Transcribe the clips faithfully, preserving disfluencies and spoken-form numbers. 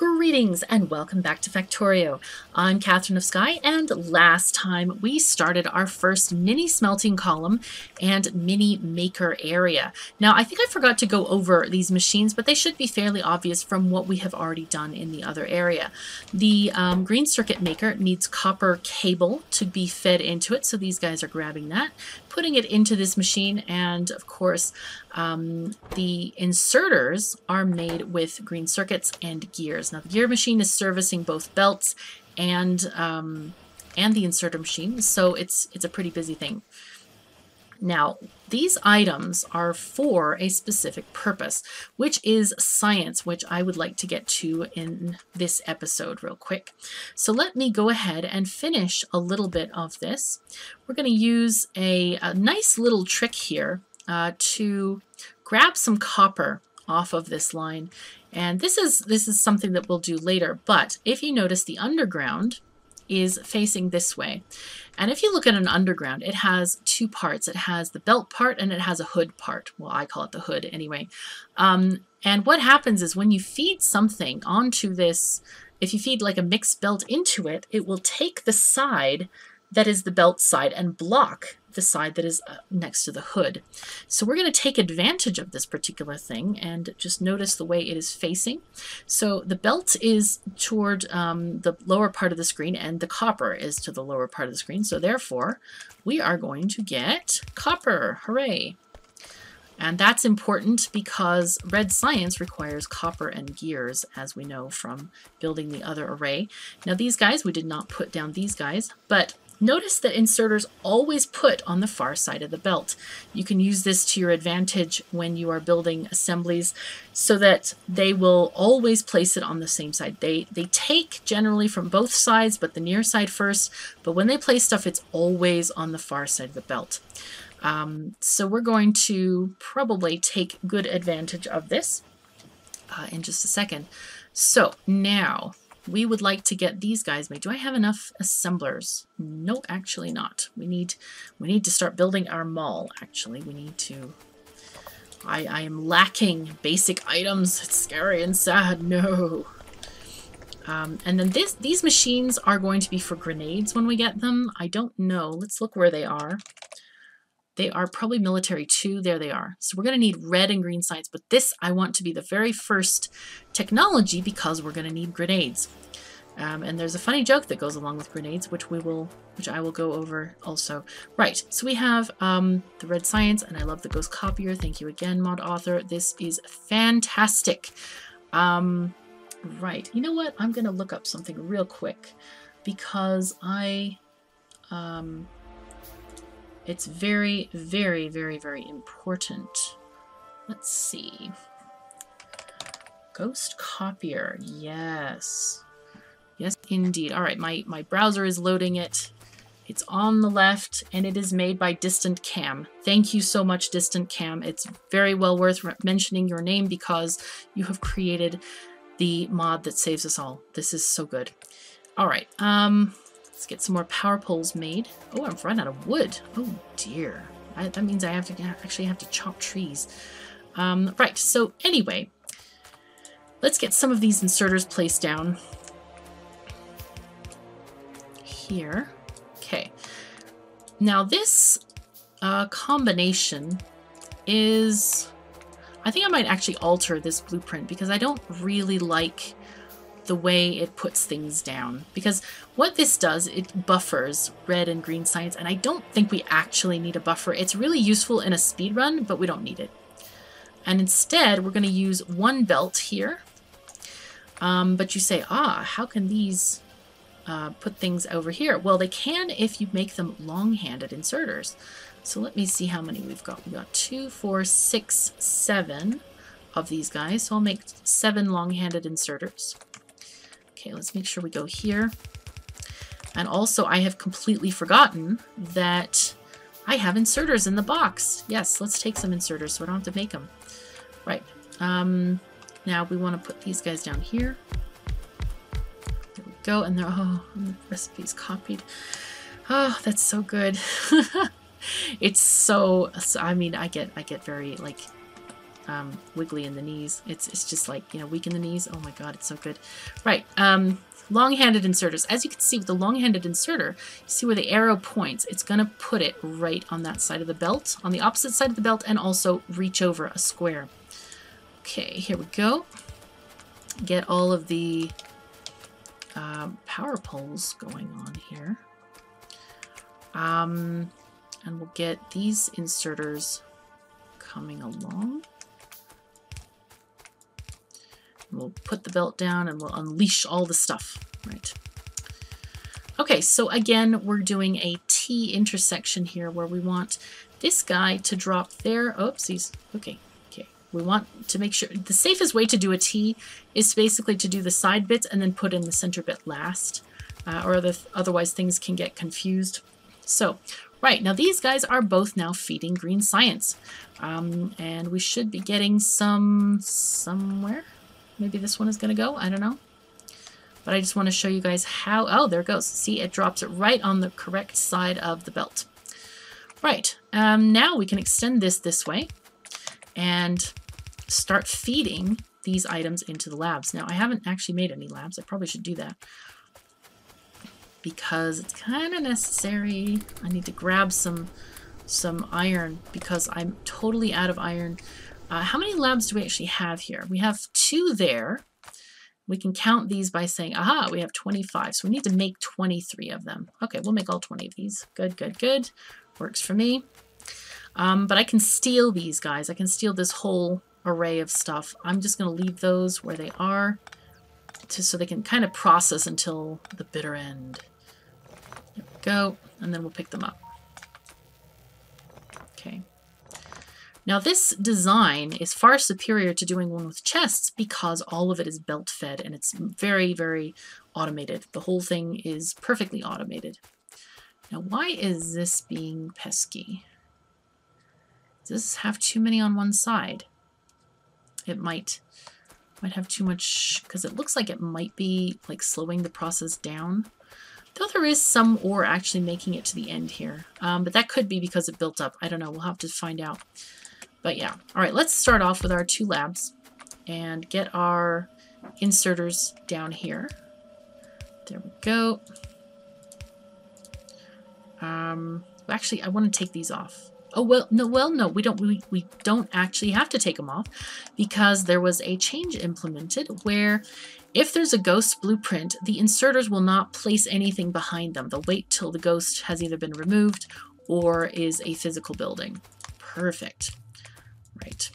Greetings and welcome back to Factorio. I'm Katherine of Sky, and last time we started our first mini smelting column and mini maker area. Now I think I forgot to go over these machines, but they should be fairly obvious from what we have already done in the other area. The um, green circuit maker needs copper cable to be fed into it, so these guys are grabbing that, putting it into this machine, and of course um, the inserters are made with green circuits and gears. Now the gear machine is servicing both belts and um, and the inserter machine, so it's it's a pretty busy thing. Now these items are for a specific purpose, which is science, which I would like to get to in this episode real quick. So let me go ahead and finish a little bit of this. We're going to use a, a nice little trick here uh, to grab some copper off of this line. And this is, this is something that we'll do later, but if you notice, the underground is facing this way. And if you look at an underground, it has two parts. It has the belt part and it has a hood part. Well, I call it the hood anyway. Um, and what happens is when you feed something onto this, if you feed like a mixed belt into it, it will take the side that is the belt side and block the side that is next to the hood. So we're going to take advantage of this particular thing, and just notice the way it is facing. So the belt is toward um, the lower part of the screen, and the copper is to the lower part of the screen. So therefore, we are going to get copper. Hooray! And that's important because red science requires copper and gears, as we know from building the other array. Now these guys, we did not put down these guys, but notice that inserters always put on the far side of the belt. You can use this to your advantage when you are building assemblies, so that they will always place it on the same side. They, they take generally from both sides, but the near side first. But when they place stuff, it's always on the far side of the belt. Um, so we're going to probably take good advantage of this uh, in just a second. So now we would like to get these guys made. Do I have enough assemblers? No, actually not. We need we need to start building our mall, actually. We need to... I, I am lacking basic items. It's scary and sad. No. Um, and then this these machines are going to be for grenades when we get them. I don't know. Let's look where they are. They are probably military too. There they are. So we're going to need red and green science, but this I want to be the very first technology because we're going to need grenades. Um, and there's a funny joke that goes along with grenades, which we will, which I will go over also. Right. So we have um, the red science, and I love the Ghost Copier. Thank you again, mod author. This is fantastic. Um, right. You know what? I'm going to look up something real quick because I... Um, It's very, very, very, very important. Let's see. Ghost Copier. Yes. Yes, indeed. All right. My, my browser is loading it. It's on the left, and it is made by Distant Cam. Thank you so much, Distant Cam. It's very well worth mentioning your name because you have created the mod that saves us all. This is so good. All right. Um... Let's get some more power poles made. Oh, I've run out of wood. Oh dear. I, that means I have to actually have to chop trees. Um, right, so anyway, let's get some of these inserters placed down here. Okay. Now this uh, combination is... I think I might actually alter this blueprint because I don't really like the way it puts things down, because what this does, it buffers red and green science, and I don't think we actually need a buffer. It's really useful in a speed run, but we don't need it. And instead we're going to use one belt here, um, but you say, ah, how can these uh, put things over here? Well, they can if you make them long-handed inserters. So let me see how many we've got. We've got two, four, six, seven of these guys, so I'll make seven long-handed inserters. Okay, let's make sure we go here. And also I have completely forgotten that I have inserters in the box. Yes, let's take some inserters so I don't have to make them. Right. Um, now we want to put these guys down here. There we go. And they're, oh, the recipe's copied. Oh, that's so good. It's so, so, I mean, I get, I get very like um, wiggly in the knees. It's, it's just like, you know, weak in the knees. Oh my god, it's so good. Right, um, long-handed inserters. As you can see with the long-handed inserter, you see where the arrow points. It's going to put it right on that side of the belt, on the opposite side of the belt, and also reach over a square. Okay, here we go. Get all of the um, power poles going on here. Um, and we'll get these inserters coming along. We'll put the belt down and we'll unleash all the stuff, right? Okay, so again, we're doing a T intersection here where we want this guy to drop there. Oopsies. Okay, okay. We want to make sure the safest way to do a T is basically to do the side bits and then put in the center bit last, uh, or the, otherwise things can get confused. So, right, now these guys are both now feeding green science. Um, and we should be getting some somewhere. Maybe this one is going to go. I don't know. But I just want to show you guys how... Oh, there it goes. See, it drops it right on the correct side of the belt. Right. Um, now we can extend this this way and start feeding these items into the labs. Now, I haven't actually made any labs. I probably should do that because it's kind of necessary. I need to grab some, some iron because I'm totally out of iron. Uh, how many labs do we actually have here? We have two there. We can count these by saying, aha, we have twenty-five. So we need to make twenty-three of them. Okay, we'll make all twenty of these. Good, good, good. Works for me. Um, but I can steal these guys. I can steal this whole array of stuff. I'm just going to leave those where they are to, so they can kind of process until the bitter end. There we go. And then we'll pick them up. Okay. Now this design is far superior to doing one with chests because all of it is belt fed and it's very, very automated. The whole thing is perfectly automated. Now why is this being pesky? Does this have too many on one side? It might, might have too much because it looks like it might be like slowing the process down. Though there is some ore actually making it to the end here. Um, but that could be because it built up. I don't know. We'll have to find out. But yeah, all right, let's start off with our two labs and get our inserters down here. There we go. Um, actually, I want to take these off. Oh, well, no, well, no, we don't, we, we don't actually have to take them off because there was a change implemented where if there's a ghost blueprint, the inserters will not place anything behind them. They'll wait till the ghost has either been removed or is a physical building. Perfect. Right.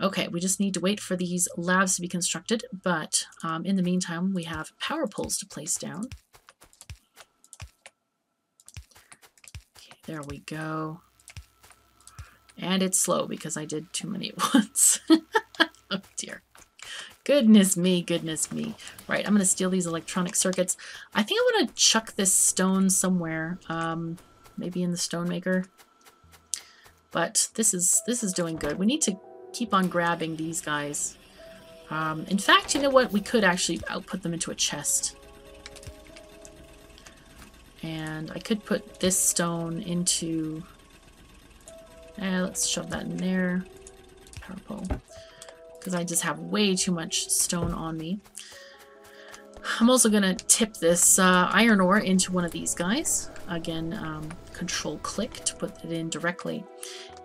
Okay, we just need to wait for these labs to be constructed, but um, in the meantime, we have power poles to place down. Okay, there we go. And it's slow because I did too many at once. Oh dear. Goodness me, goodness me. Right, I'm going to steal these electronic circuits. I think I want to chuck this stone somewhere, um, maybe in the stone maker. But this is this is doing good. We need to keep on grabbing these guys. Um, in fact, you know what? We could actually output them into a chest. And I could put this stone into... Eh, let's shove that in there. Power pole. Because I just have way too much stone on me. I'm also going to tip this uh, iron ore into one of these guys. Again, um, control click to put it in directly.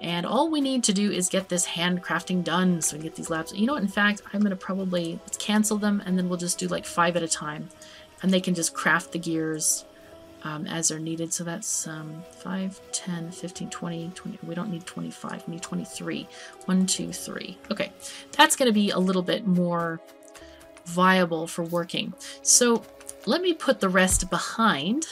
And all we need to do is get this handcrafting done so we can get these labs. You know what, in fact, I'm going to probably cancel them and then we'll just do like five at a time. And they can just craft the gears um, as they're needed. So that's um, five, ten, fifteen, twenty, twenty. We don't need twenty-five, we need twenty-three. one, two, three. Okay, that's going to be a little bit more viable for working. So let me put the rest behind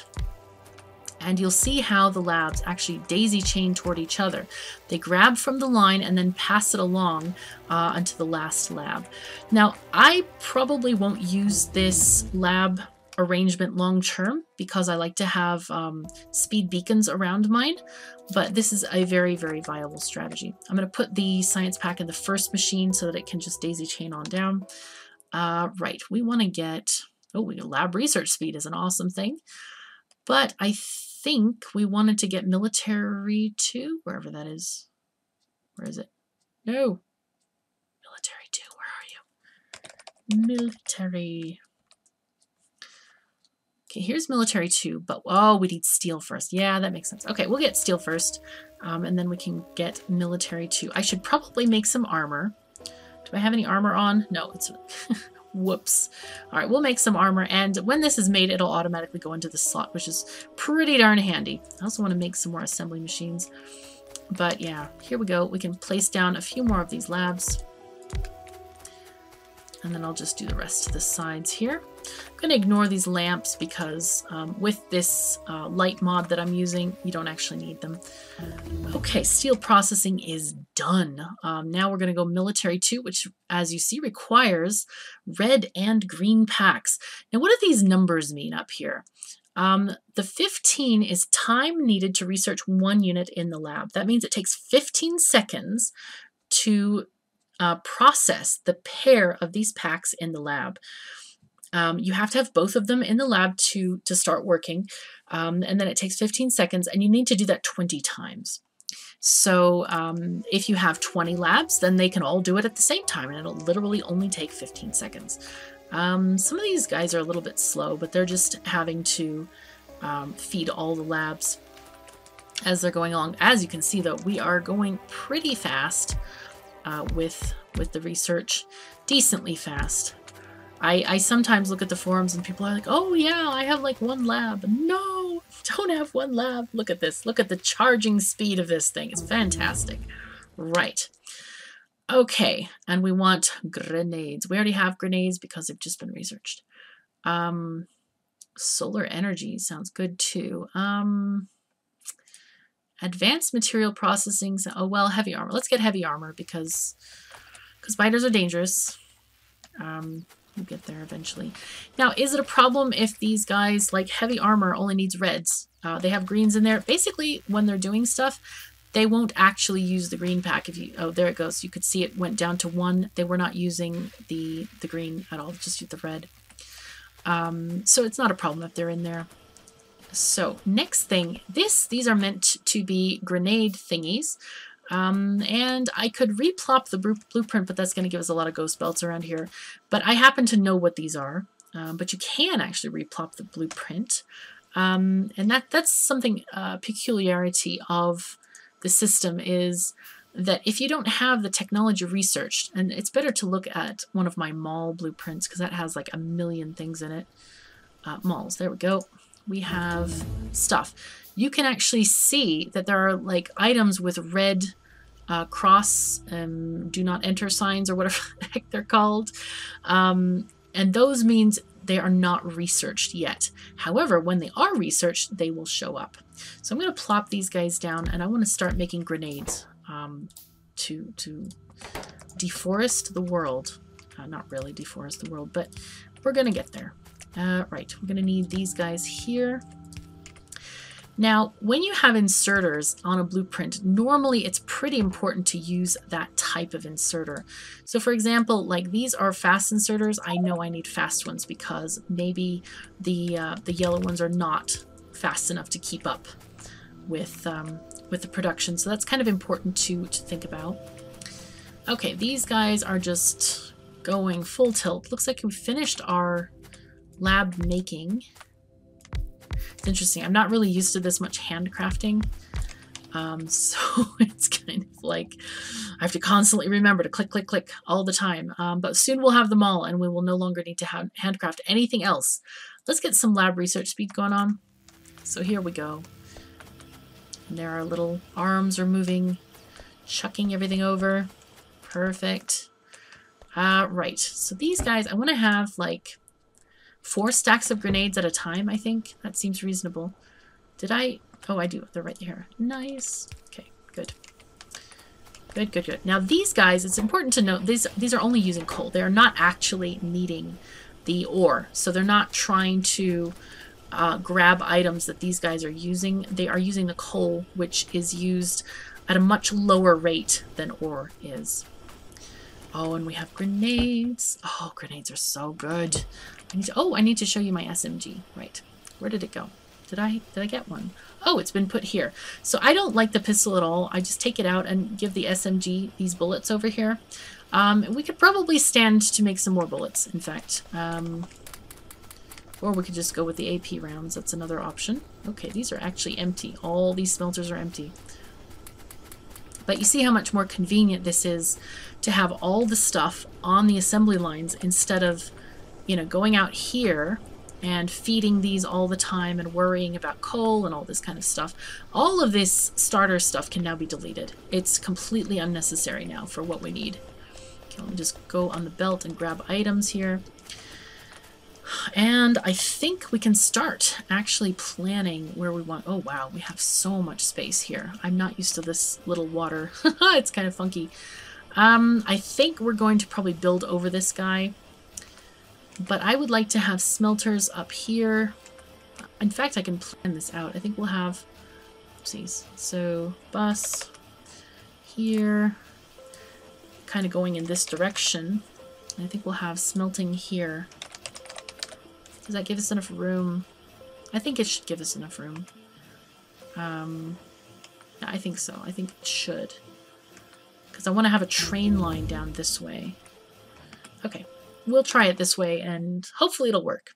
and you'll see how the labs actually daisy chain toward each other. They grab from the line and then pass it along uh, onto the last lab. Now, I probably won't use this lab arrangement long term because I like to have um, speed beacons around mine, but this is a very, very viable strategy. I'm going to put the science pack in the first machine so that it can just daisy chain on down. Uh, right, we want to get, oh, we lab research speed is an awesome thing, but I think we wanted to get military too, wherever that is. Where is it? No! Military two, where are you? Military... Okay, here's military two, but oh, we need steel first. Yeah, that makes sense. Okay, we'll get steel first, um, and then we can get military two. I should probably make some armor. Do I have any armor on? No, it's... Whoops. All right, we'll make some armor, and when this is made, it'll automatically go into the slot, which is pretty darn handy. I also want to make some more assembly machines. But yeah, here we go. We can place down a few more of these labs. And then I'll just do the rest of the sides here. I'm going to ignore these lamps because um, with this uh, light mod that I'm using, you don't actually need them. Okay, steel processing is done. Um, now we're going to go military two, which as you see requires red and green packs. Now what do these numbers mean up here? Um, the fifteen is time needed to research one unit in the lab. That means it takes fifteen seconds to uh, process the pair of these packs in the lab. Um, you have to have both of them in the lab to, to start working, um, and then it takes fifteen seconds, and you need to do that twenty times. So um, if you have twenty labs, then they can all do it at the same time, and it'll literally only take fifteen seconds. Um, some of these guys are a little bit slow, but they're just having to um, feed all the labs as they're going along. As you can see, though, we are going pretty fast uh, with, with the research, decently fast. I, I sometimes look at the forums and people are like, oh yeah, I have like one lab. No, don't have one lab. Look at this. Look at the charging speed of this thing. It's fantastic. Right. Okay, and we want grenades. We already have grenades because they've just been researched. Um, solar energy sounds good too. Um, advanced material processing. So, oh, well, heavy armor. Let's get heavy armor because because spiders are dangerous. Um, we'll get there eventually. Now, is it a problem if these guys, like heavy armor only needs reds? Uh, they have greens in there. Basically, when they're doing stuff, they won't actually use the green pack if you, oh, there it goes. You could see it went down to one. They were not using the, the green at all, just the red. Um, so it's not a problem if they're in there. So next thing, this, these are meant to be grenade thingies. Um, and I could replop the blueprint, but that's going to give us a lot of ghost belts around here. But I happen to know what these are, um, but you can actually replop the blueprint. Um, and that, that's something, uh, peculiarity of the system is that if you don't have the technology researched, and it's better to look at one of my mall blueprints because that has like a million things in it. Uh, malls, there we go. We have stuff. You can actually see that there are like items with red uh, cross and um, do not enter signs or whatever the heck they're called. Um, and those means they are not researched yet. However, when they are researched, they will show up. So I'm going to plop these guys down, and I want to start making grenades um, to to deforest the world. Uh, not really deforest the world, but we're going to get there. Uh, right, we're going to need these guys here. Now, when you have inserters on a blueprint, normally it's pretty important to use that type of inserter. So for example, like these are fast inserters. I know I need fast ones because maybe the uh, the yellow ones are not fast enough to keep up with um, with the production. So that's kind of important to, to think about. Okay, these guys are just going full tilt. Looks like we finished our lab making. It's interesting. I'm not really used to this much handcrafting. Um, so it's kind of like I have to constantly remember to click, click, click all the time. Um, but soon we'll have them all and we will no longer need to ha handcraft anything else. Let's get some lab research speed going on. So here we go. And there our little arms are moving, chucking everything over. Perfect. Uh, right. So these guys, I want to have like four stacks of grenades at a time, I think. That seems reasonable. Did I? Oh, I do. They're right here. Nice. Okay, good. Good, good, good. Now these guys, it's important to note, these, these are only using coal. They are not actually needing the ore. So they're not trying to uh, grab items that these guys are using. They are using the coal, which is used at a much lower rate than ore is. Oh, and we have grenades. Oh, grenades are so good. I need to, oh, I need to show you my S M G. Right. Where did it go? Did I did I get one? Oh, it's been put here. So I don't like the pistol at all. I just take it out and give the S M G these bullets over here. Um, we could probably stand to make some more bullets, in fact. Um, or we could just go with the A P rounds. That's another option. Okay, these are actually empty. All these smelters are empty. But you see how much more convenient this is to have all the stuff on the assembly lines instead of, you know, going out here and feeding these all the time and worrying about coal and all this kind of stuff. All of this starter stuff can now be deleted. It's completely unnecessary now for what we need. Okay, let me just go on the belt and grab items here. And I think we can start actually planning where we want. Oh, wow, we have so much space here. I'm not used to this little water. It's kind of funky. Um, I think we're going to probably build over this guy. But I would like to have smelters up here. In fact, I can plan this out. I think we'll have, oopsies, so bus here, kind of going in this direction. And I think we'll have smelting here. Does that give us enough room? I think it should give us enough room. Um, I think so. I think it should. Because I want to have a train line down this way. Okay. We'll try it this way, and hopefully it'll work.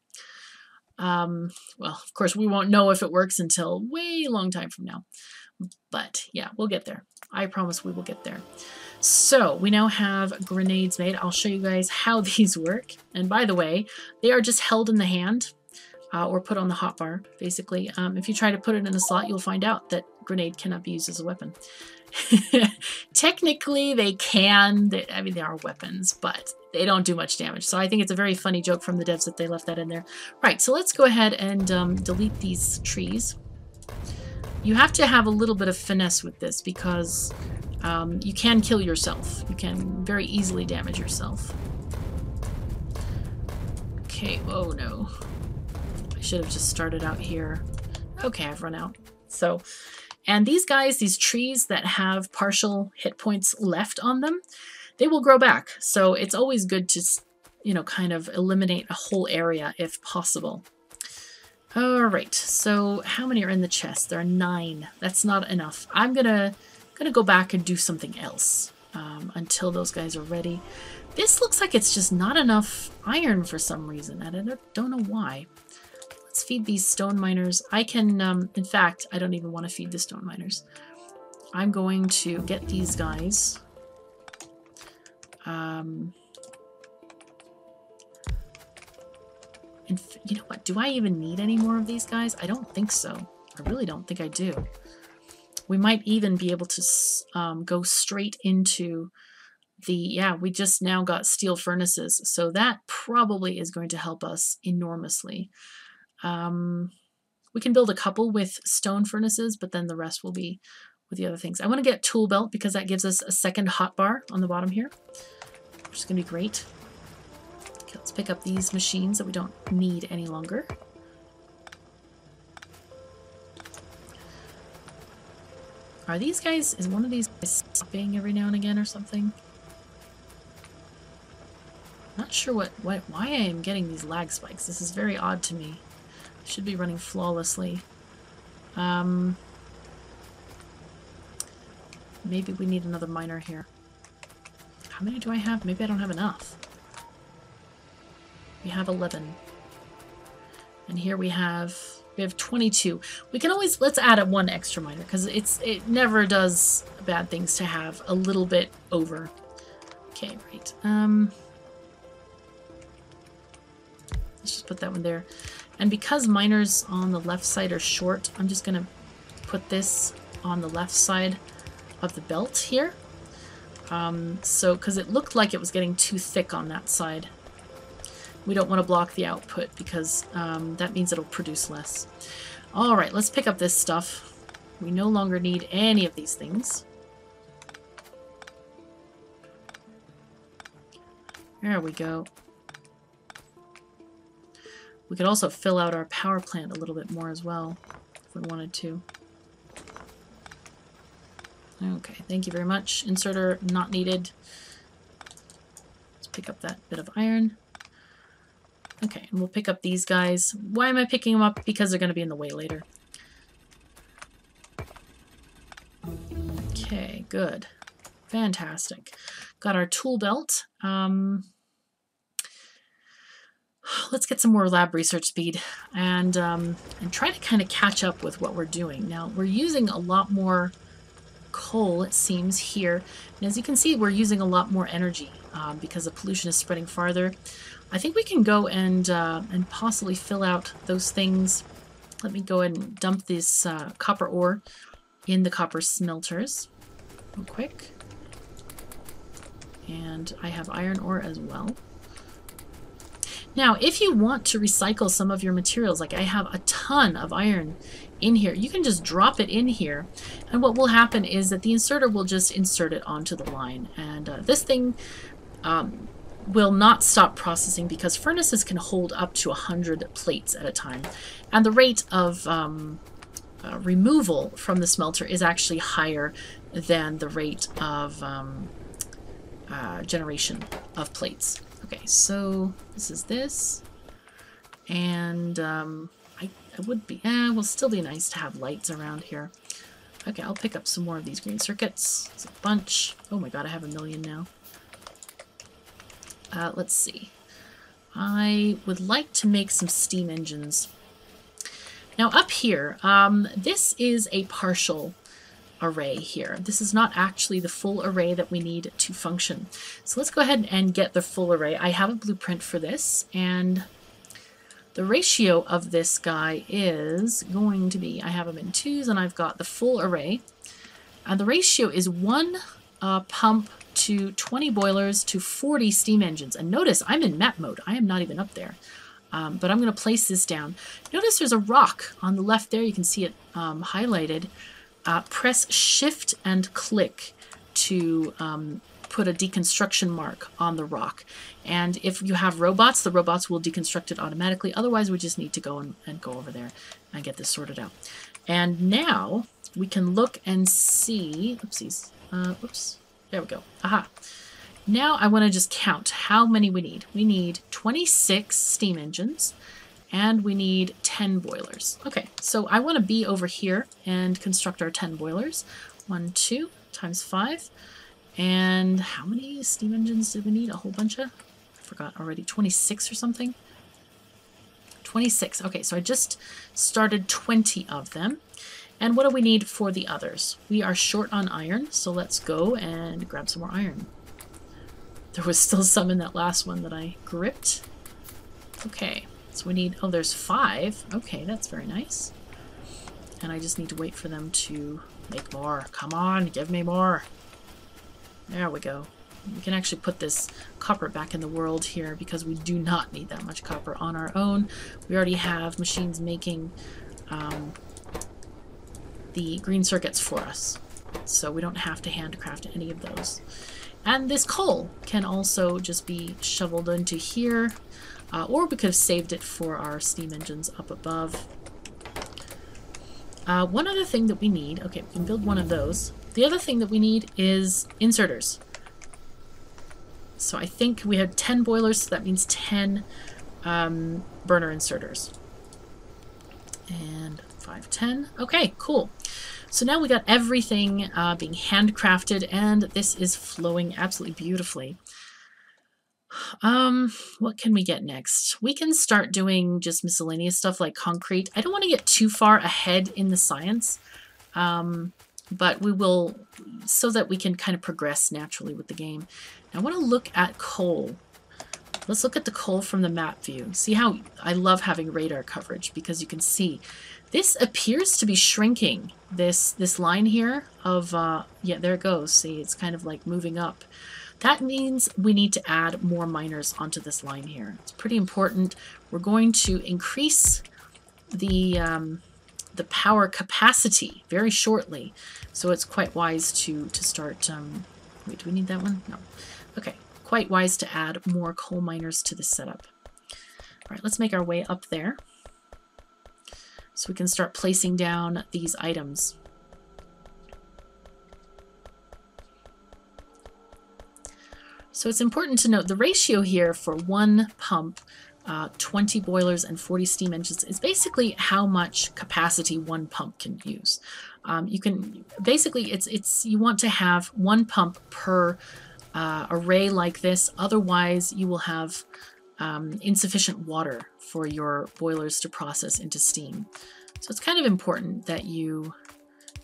Um, well, of course, we won't know if it works until way long time from now. But, yeah, we'll get there. I promise we will get there. So, we now have grenades made. I'll show you guys how these work. And by the way, they are just held in the hand uh, or put on the hotbar, basically. Um, if you try to put it in the slot, you'll find out that grenade cannot be used as a weapon. Technically, they can. They, I mean, they are weapons, but they don't do much damage. So I think it's a very funny joke from the devs that they left that in there. Right, so let's go ahead and um, delete these trees. You have to have a little bit of finesse with this because um, you can kill yourself. You can very easily damage yourself. Okay, oh no. I should have just started out here. Okay, I've run out. So, and these guys, these trees that have partial hit points left on them, they will grow back. So it's always good to, you know, kind of eliminate a whole area if possible. All right. So how many are in the chest? There are nine. That's not enough. I'm gonna gonna go back and do something else um, until those guys are ready. This looks like it's just not enough iron for some reason. I don't, don't know why. Let's feed these stone miners. I can, um, in fact, I don't even want to feed the stone miners. I'm going to get these guys. Um, and you know what? Do I even need any more of these guys? I don't think so. I really don't think I do. We might even be able to um, go straight into the, yeah, we just now got steel furnaces. So that probably is going to help us enormously. Um, we can build a couple with stone furnaces, but then the rest will be with the other things. I want to get tool belt because that gives us a second hotbar on the bottom here, which is going to be great. Okay, let's pick up these machines that we don't need any longer. Are these guys, is one of these guys stopping every now and again or something? Not sure what, what why I am getting these lag spikes. This is very odd to me. I should be running flawlessly. Um... Maybe we need another miner here. How many do I have? Maybe I don't have enough. We have eleven. And here we have we have twenty-two. We can always, let's add a one extra miner because it's it never does bad things to have a little bit over. Okay, right. Um Let's just put that one there. And because miners on the left side are short, I'm just going to put this on the left side of the belt here, um, so because it looked like it was getting too thick on that side. We don't want to block the output because um, that means it'll produce less. All right, let's pick up this stuff. We no longer need any of these things. There we go. We could also fill out our power plant a little bit more as well if we wanted to. Okay, thank you very much. Inserter not needed. Let's pick up that bit of iron. Okay, and we'll pick up these guys. Why am I picking them up? Because they're going to be in the way later. Okay, good. Fantastic. Got our tool belt. Um, let's get some more lab research speed and, um, and try to kind of catch up with what we're doing. Now, we're using a lot more coal, it seems, here. And as you can see, we're using a lot more energy um, because the pollution is spreading farther. I think we can go and, uh, and possibly fill out those things. Let me go ahead and dump this uh, copper ore in the copper smelters real quick. And I have iron ore as well. Now, if you want to recycle some of your materials, like I have a ton of iron in here, you can just drop it in here. And what will happen is that the inserter will just insert it onto the line. And uh, this thing um, will not stop processing because furnaces can hold up to one hundred plates at a time. And the rate of um, uh, removal from the smelter is actually higher than the rate of um, uh, generation of plates. Okay, so this is this, and um, I, I would be, eh, well, still be nice to have lights around here. Okay, I'll pick up some more of these green circuits. It's a bunch. Oh my god, I have a million now. Uh, let's see. I would like to make some steam engines. Now up here, um, this is a partial array here. This is not actually the full array that we need to function. So let's go ahead and get the full array. I have a blueprint for this, and the ratio of this guy is going to be, I have them in twos, and I've got the full array. And the ratio is one uh, pump to twenty boilers to forty steam engines. And notice I'm in map mode. I am not even up there. Um, but I'm going to place this down. Notice there's a rock on the left there. You can see it um, highlighted. Uh, press shift and click to um, put a deconstruction mark on the rock. And if you have robots, the robots will deconstruct it automatically. Otherwise, we just need to go and, and go over there and get this sorted out. And now we can look and see, oopsies, uh, oops, there we go. Aha. Now I want to just count how many we need. We need twenty-six steam engines. And we need ten boilers. Okay, so I want to be over here and construct our ten boilers. One, two, times five. And how many steam engines did we need? A whole bunch of? I forgot already. twenty-six or something? twenty-six. Okay, so I just started twenty of them. And what do we need for the others? We are short on iron, so let's go and grab some more iron. There was still some in that last one that I gripped. Okay. So we need, oh, there's five. Okay, that's very nice. And I just need to wait for them to make more. Come on, give me more. There we go. We can actually put this copper back in the world here because we do not need that much copper on our own. We already have machines making um, the green circuits for us. So we don't have to handcraft any of those. And this coal can also just be shoveled into here. Uh, or we could have saved it for our steam engines up above. Uh, one other thing that we need, okay, we can build one of those. The other thing that we need is inserters. So I think we had ten boilers, so that means ten um, burner inserters. And five, ten. Okay, cool. So now we got everything uh, being handcrafted, and this is flowing absolutely beautifully. Um, what can we get next? We can start doing just miscellaneous stuff like concrete. I don't want to get too far ahead in the science, um, but we will so that we can kind of progress naturally with the game. Now I want to look at coal. Let's look at the coal from the map view. See how I love having radar coverage because you can see this appears to be shrinking. This this line here of, uh, yeah, there it goes. See, it's kind of like moving up. That means we need to add more miners onto this line here. It's pretty important. We're going to increase the, um, the power capacity very shortly. So it's quite wise to, to start... Um, wait, do we need that one? No. Okay. Quite wise to add more coal miners to the setup. All right, let's make our way up there. So we can start placing down these items. So it's important to note the ratio here for one pump uh, twenty boilers and forty steam engines is basically how much capacity one pump can use. Um, you can basically it's it's you want to have one pump per uh, array like this. Otherwise, you will have um, insufficient water for your boilers to process into steam. So it's kind of important that you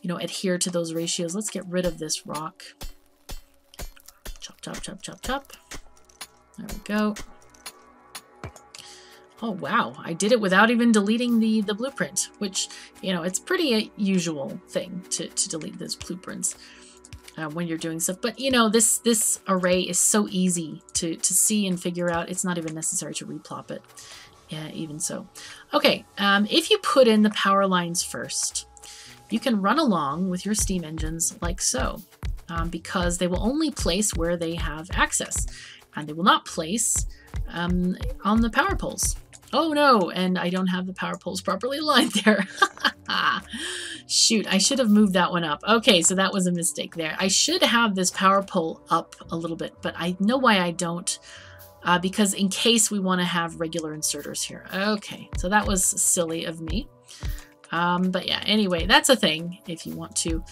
you know adhere to those ratios. Let's get rid of this rock. Chop, chop, chop, chop, chop. There we go. Oh, wow. I did it without even deleting the, the blueprint, which, you know, it's pretty a usual thing to, to delete those blueprints uh, when you're doing stuff. But, you know, this this array is so easy to, to see and figure out. It's not even necessary to replop it, yeah, even so. Okay, um, if you put in the power lines first, you can run along with your steam engines like so, um, because they will only place where they have access. And they will not place um, on the power poles. Oh no, and I don't have the power poles properly aligned there. Shoot, I should have moved that one up. Okay, so that was a mistake there. I should have this power pole up a little bit, but I know why I don't, uh, because in case we want to have regular inserters here. Okay, so that was silly of me. Um, but yeah, anyway, that's a thing if you want to.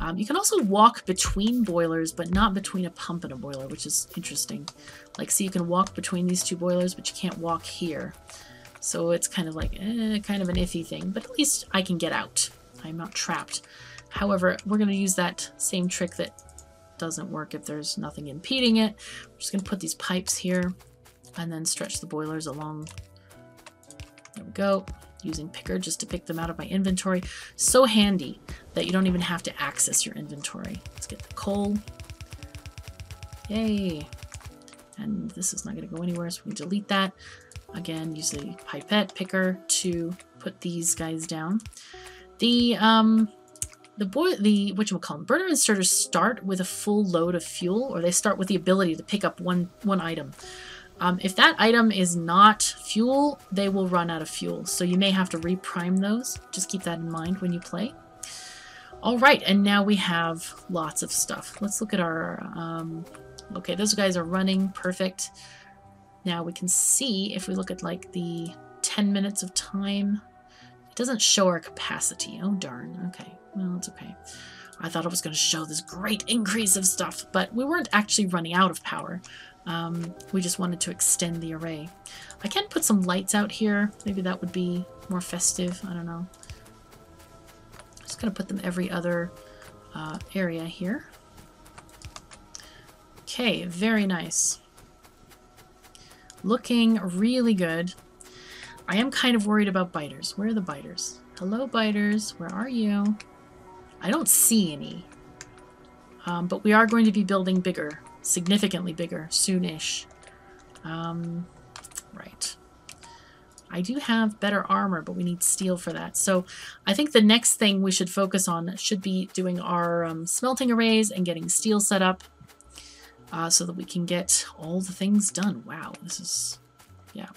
Um, you can also walk between boilers, but not between a pump and a boiler, which is interesting. Like, see, you can walk between these two boilers, but you can't walk here. So it's kind of like, eh, kind of an iffy thing, but at least I can get out. I'm not trapped. However, we're going to use that same trick that doesn't work if there's nothing impeding it. I'm just going to put these pipes here and then stretch the boilers along. There we go. Using picker just to pick them out of my inventory. So handy that you don't even have to access your inventory. Let's get the coal. Yay. And this is not going to go anywhere, so we delete that. Again, use the pipette picker to put these guys down. The um the boy the whatchamacallin burner inserters start with a full load of fuel, or they start with the ability to pick up one one item. Um, if that item is not fuel, they will run out of fuel. So you may have to reprime those. Just keep that in mind when you play. All right, and now we have lots of stuff. Let's look at our... Um, okay, those guys are running. Perfect. Now we can see, if we look at like the ten minutes of time, it doesn't show our capacity. Oh, darn. Okay, well, it's okay. I thought it was going to show this great increase of stuff, but we weren't actually running out of power. Um, we just wanted to extend the array. I can put some lights out here. Maybe that would be more festive. I don't know. I'm just going to put them every other uh, area here. Okay, very nice. Looking really good. I am kind of worried about biters. Where are the biters? Hello, biters. Where are you? I don't see any. Um, but we are going to be building bigger. Significantly bigger, soonish. Um, right. I do have better armor, but we need steel for that. So I think the next thing we should focus on should be doing our um, smelting arrays and getting steel set up uh, so that we can get all the things done. Wow, this is, yeah.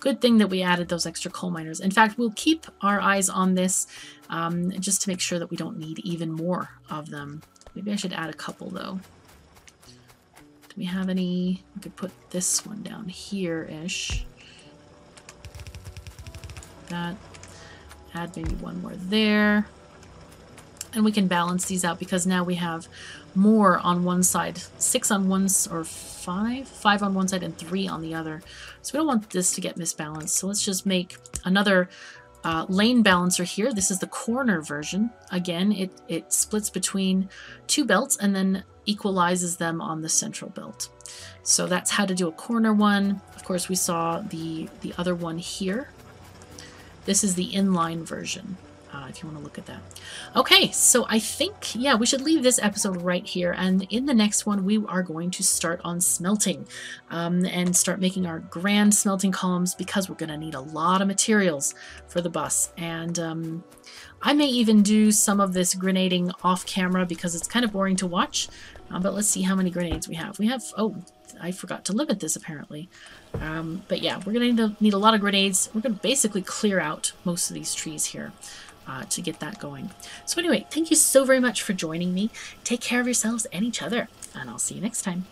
Good thing that we added those extra coal miners. In fact, we'll keep our eyes on this um, just to make sure that we don't need even more of them. Maybe I should add a couple though. Do we have any? We could put this one down here-ish. That. Add maybe one more there. And we can balance these out because now we have more on one side. Six on one, or five? Five on one side and three on the other. So we don't want this to get misbalanced. So let's just make another uh, lane balancer here. This is the corner version. Again, it, it splits between two belts and then equalizes them on the central belt. So that's how to do a corner one. Of course, we saw the, the other one here. This is the inline version, uh, if you want to look at that. Okay, so I think, yeah, we should leave this episode right here. And in the next one, we are going to start on smelting um, and start making our grand smelting columns because we're going to need a lot of materials for the bus. And um, I may even do some of this grenading off camera because it's kind of boring to watch. Um, but let's see how many grenades we have. We have, oh, I forgot to limit this apparently. Um, but yeah, we're going to need a lot of grenades. We're going to basically clear out most of these trees here uh, to get that going. So anyway, thank you so very much for joining me. Take care of yourselves and each other, and I'll see you next time.